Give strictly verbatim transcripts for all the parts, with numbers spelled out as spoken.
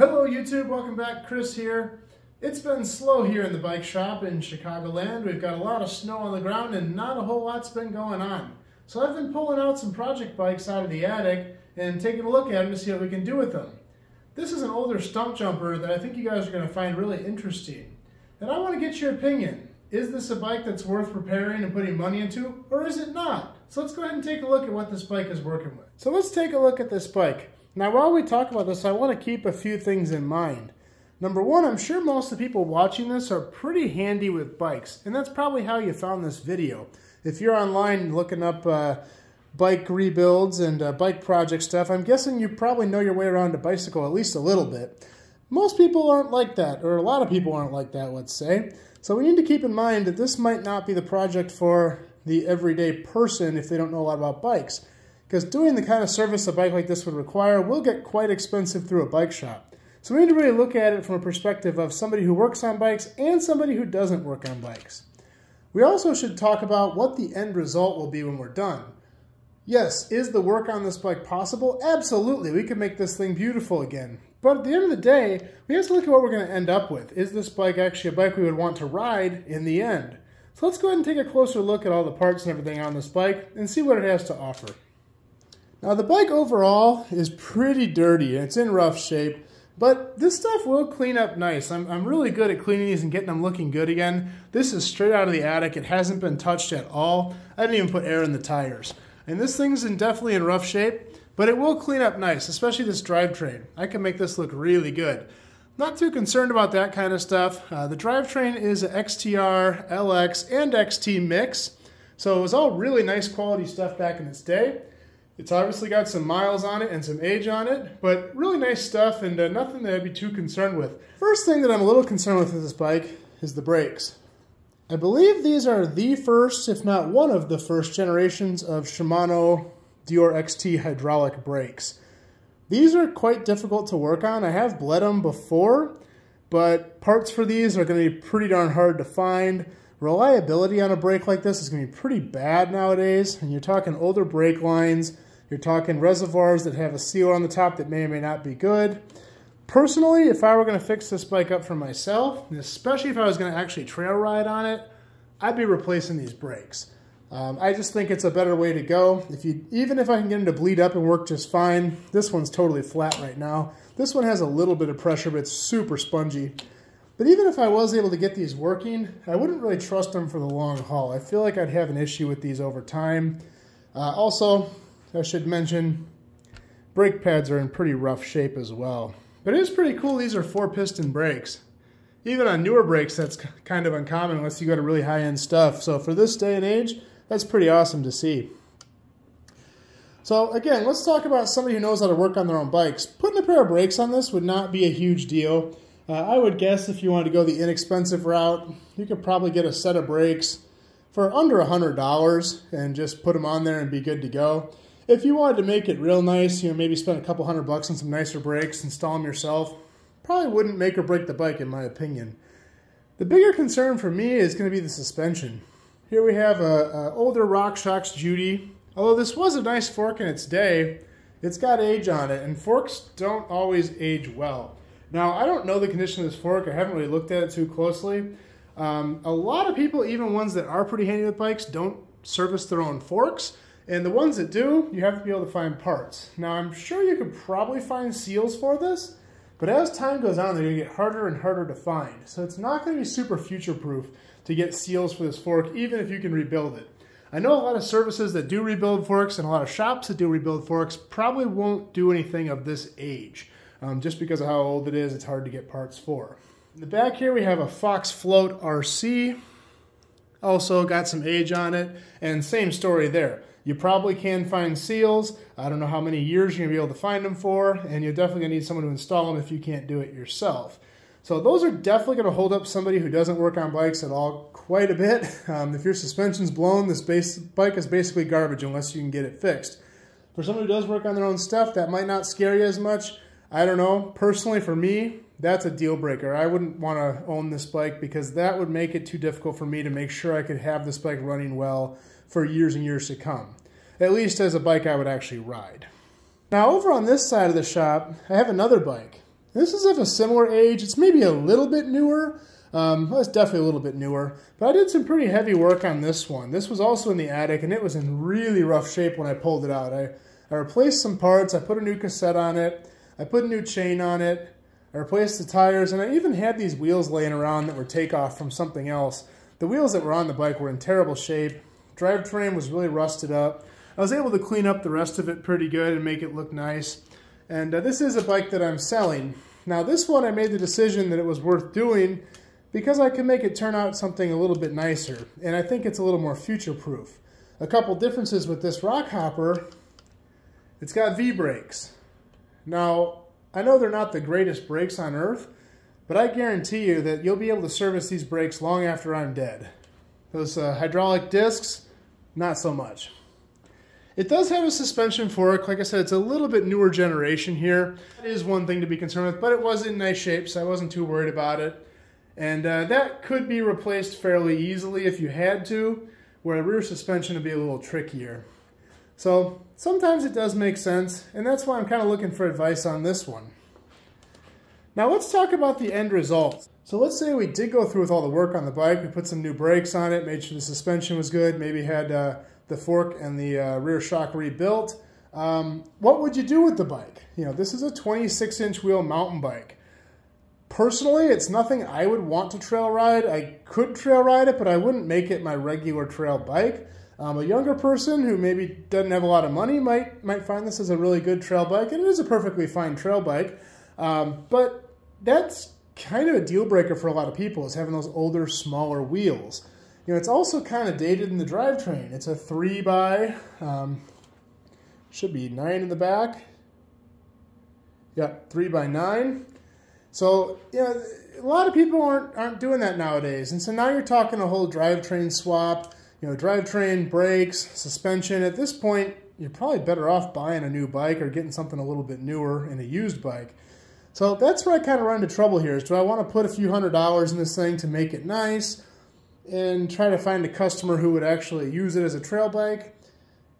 Hello YouTube, welcome back, Chris here. It's been slow here in the bike shop in Chicagoland. We've got a lot of snow on the ground and not a whole lot's been going on. So I've been pulling out some project bikes out of the attic and taking a look at them to see what we can do with them. This is an older Stumpjumper that I think you guys are going to find really interesting. And I want to get your opinion. Is this a bike that's worth repairing and putting money into, or is it not? So let's go ahead and take a look at what this bike is working with. So let's take a look at this bike. Now, while we talk about this, I want to keep a few things in mind. Number one, I'm sure most of the people watching this are pretty handy with bikes, and that's probably how you found this video. If you're online looking up uh, bike rebuilds and uh, bike project stuff, I'm guessing you probably know your way around a bicycle at least a little bit. Most people aren't like that, or a lot of people aren't like that, let's say. So we need to keep in mind that this might not be the project for the everyday person if they don't know a lot about bikes. Because doing the kind of service a bike like this would require will get quite expensive through a bike shop. So we need to really look at it from a perspective of somebody who works on bikes and somebody who doesn't work on bikes. We also should talk about what the end result will be when we're done. Yes, is the work on this bike possible? Absolutely, we can make this thing beautiful again. But at the end of the day, we have to look at what we're going to end up with. Is this bike actually a bike we would want to ride in the end? So let's go ahead and take a closer look at all the parts and everything on this bike and see what it has to offer. Now, the bike overall is pretty dirty, and it's in rough shape, but this stuff will clean up nice. I'm, I'm really good at cleaning these and getting them looking good again. This is straight out of the attic. It hasn't been touched at all. I didn't even put air in the tires. And this thing's in definitely in rough shape, but it will clean up nice, especially this drivetrain. I can make this look really good. Not too concerned about that kind of stuff. Uh, the drivetrain is an X T R, L X, and X T mix, so it was all really nice quality stuff back in its day. It's obviously got some miles on it and some age on it, but really nice stuff and uh, nothing that I'd be too concerned with. First thing that I'm a little concerned with with this bike is the brakes. I believe these are the first, if not one of the first generations of Shimano Deore X T hydraulic brakes. These are quite difficult to work on. I have bled them before, but parts for these are going to be pretty darn hard to find. Reliability on a brake like this is going to be pretty bad nowadays, and you're talking older brake lines. You're talking reservoirs that have a seal on the top that may or may not be good. Personally, if I were going to fix this bike up for myself, and especially if I was going to actually trail ride on it, I'd be replacing these brakes. Um, I just think it's a better way to go. If you, even if I can get them to bleed up and work just fine, this one's totally flat right now. This one has a little bit of pressure, but it's super spongy. But even if I was able to get these working, I wouldn't really trust them for the long haul. I feel like I'd have an issue with these over time. Uh, also, I should mention, brake pads are in pretty rough shape as well. But it is pretty cool these are four-piston brakes. Even on newer brakes, that's kind of uncommon unless you go to really high-end stuff. So for this day and age, that's pretty awesome to see. So again, let's talk about somebody who knows how to work on their own bikes. Putting a pair of brakes on this would not be a huge deal. Uh, I would guess if you wanted to go the inexpensive route, you could probably get a set of brakes for under a hundred dollars and just put them on there and be good to go. If you wanted to make it real nice, you know, maybe spend a couple hundred bucks on some nicer brakes, install them yourself, probably wouldn't make or break the bike in my opinion. The bigger concern for me is going to be the suspension. Here we have an older RockShox Judy. Although this was a nice fork in its day, it's got age on it, and forks don't always age well. Now, I don't know the condition of this fork. I haven't really looked at it too closely. Um, a lot of people, even ones that are pretty handy with bikes, don't service their own forks. And the ones that do, you have to be able to find parts. Now, I'm sure you could probably find seals for this, but as time goes on, they're going to get harder and harder to find. So it's not going to be super future-proof to get seals for this fork, even if you can rebuild it. I know a lot of services that do rebuild forks and a lot of shops that do rebuild forks probably won't do anything of this age. Um, just because of how old it is, it's hard to get parts for. In the back here, we have a Fox Float R C. Also got some age on it, and same story there. You probably can find seals. I don't know how many years you're going to be able to find them for, and you're definitely going to need someone to install them if you can't do it yourself. So those are definitely going to hold up somebody who doesn't work on bikes at all quite a bit. Um, if your suspension's blown, this base bike is basically garbage unless you can get it fixed. For someone who does work on their own stuff, that might not scare you as much. I don't know. Personally, for me, that's a deal breaker. I wouldn't want to own this bike because that would make it too difficult for me to make sure I could have this bike running well for years and years to come, at least as a bike I would actually ride. Now, over on this side of the shop, I have another bike. This is of a similar age. It's maybe a little bit newer. Um, well, it's definitely a little bit newer, but I did some pretty heavy work on this one. This was also in the attic, and it was in really rough shape when I pulled it out. I, I replaced some parts. I put a new cassette on it. I put a new chain on it. I replaced the tires, and I even had these wheels laying around that were takeoff from something else. The wheels that were on the bike were in terrible shape. Drivetrain was really rusted up. I was able to clean up the rest of it pretty good and make it look nice. And uh, this is a bike that I'm selling. Now this one, I made the decision that it was worth doing because I could make it turn out something a little bit nicer, and I think it's a little more future-proof. A couple differences with this Rockhopper, it's got V-brakes. Now, I know they're not the greatest brakes on earth, but I guarantee you that you'll be able to service these brakes long after I'm dead. Those uh, hydraulic discs, not so much. It does have a suspension fork. Like I said, it's a little bit newer generation here. That is one thing to be concerned with, but it was in nice shape, so I wasn't too worried about it. And uh, that could be replaced fairly easily if you had to, where a rear suspension would be a little trickier. So sometimes it does make sense, and that's why I'm kind of looking for advice on this one. Now let's talk about the end result. So let's say we did go through with all the work on the bike. We put some new brakes on it, made sure the suspension was good, maybe had uh, the fork and the uh, rear shock rebuilt. Um, what would you do with the bike? You know, this is a twenty-six inch wheel mountain bike. Personally, it's nothing I would want to trail ride. I could trail ride it, but I wouldn't make it my regular trail bike. Um, a younger person who maybe doesn't have a lot of money might might find this as a really good trail bike, and it is a perfectly fine trail bike. Um, but that's kind of a deal breaker for a lot of people, is having those older, smaller wheels. You know, it's also kind of dated in the drivetrain. It's a three by, um, should be nine in the back. Yeah, three by nine. So, you know, a lot of people aren't, aren't doing that nowadays. And so now you're talking a whole drivetrain swap, you know, drivetrain, brakes, suspension. At this point, you're probably better off buying a new bike or getting something a little bit newer and a used bike. So that's where I kind of run into trouble here, is do I want to put a few hundred dollars in this thing to make it nice and try to find a customer who would actually use it as a trail bike?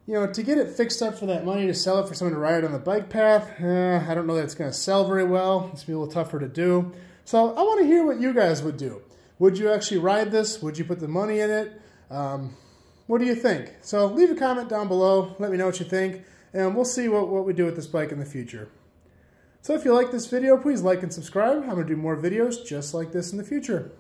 You know, to get it fixed up for that money, to sell it for someone to ride on the bike path, eh, I don't know that it's going to sell very well. It's going to be a little tougher to do. So I want to hear what you guys would do. Would you actually ride this? Would you put the money in it? Um, what do you think? So leave a comment down below. Let me know what you think, and we'll see what, what we do with this bike in the future. So if you like this video, please like and subscribe. I'm going to do more videos just like this in the future.